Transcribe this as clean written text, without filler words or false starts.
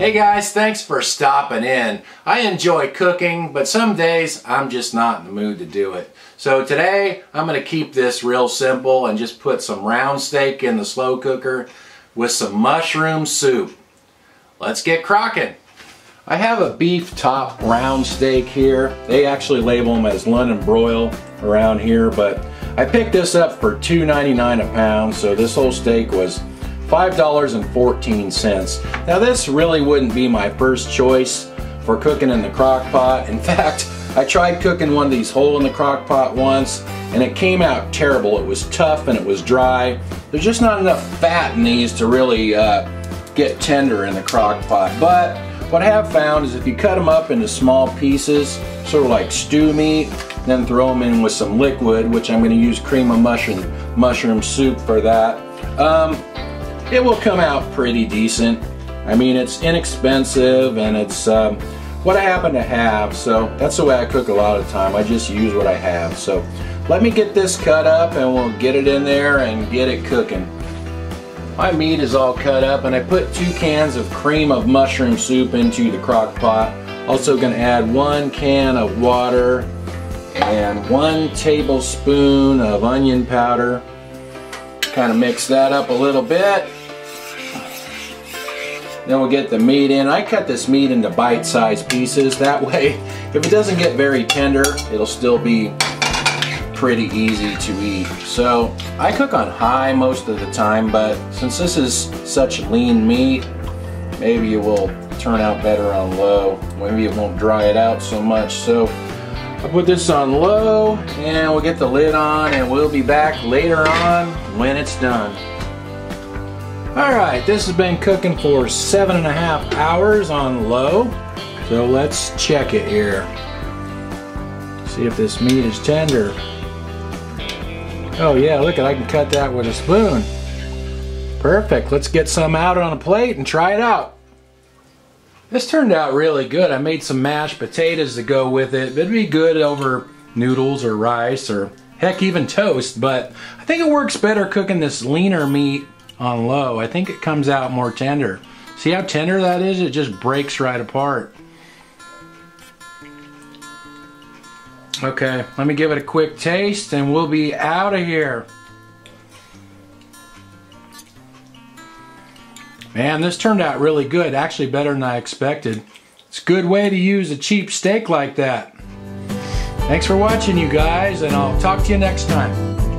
Hey guys, thanks for stopping in. I enjoy cooking, but some days I'm just not in the mood to do it. So today I'm going to keep this real simple and just put some round steak in the slow cooker with some mushroom soup. Let's get crockin'. I have a beef top round steak here. They actually label them as London broil around here, but I picked this up for $2.99 a pound, so this whole steak was $5.14. Now this really wouldn't be my first choice for cooking in the crock pot. In fact, I tried cooking one of these whole in the crock pot once and it came out terrible. It was tough and it was dry. There's just not enough fat in these to really get tender in the crock pot. But what I have found is if you cut them up into small pieces, sort of like stew meat, then throw them in with some liquid, which I'm going to use cream of mushroom soup for that. It will come out pretty decent. I mean, it's inexpensive and it's what I happen to have, so that's the way I cook a lot of the time. I just use what I have. So let me get this cut up and we'll get it in there and get it cooking. My meat is all cut up and I put 2 cans of cream of mushroom soup into the crock pot. Also gonna add 1 can of water and 1 tablespoon of onion powder. Kind of mix that up a little bit. Then we'll get the meat in. I cut this meat into bite-sized pieces. That way, if it doesn't get very tender, it'll still be pretty easy to eat. So I cook on high most of the time, but since this is such lean meat, maybe it will turn out better on low. Maybe it won't dry it out so much. So I'll put this on low and we'll get the lid on and we'll be back later on when it's done. Alright, this has been cooking for 7.5 hours on low. So let's check it here. See if this meat is tender. Oh yeah, look at, I can cut that with a spoon. Perfect. Let's get some out on a plate and try it out. This turned out really good. I made some mashed potatoes to go with it. It'd be good over noodles or rice or heck, even toast, but I think it works better cooking this leaner meat on low. I think it comes out more tender. See how tender that is? It just breaks right apart. Okay, let me give it a quick taste and we'll be out of here. Man, this turned out really good. Actually better than I expected. It's a good way to use a cheap steak like that. Thanks for watching, you guys, and I'll talk to you next time.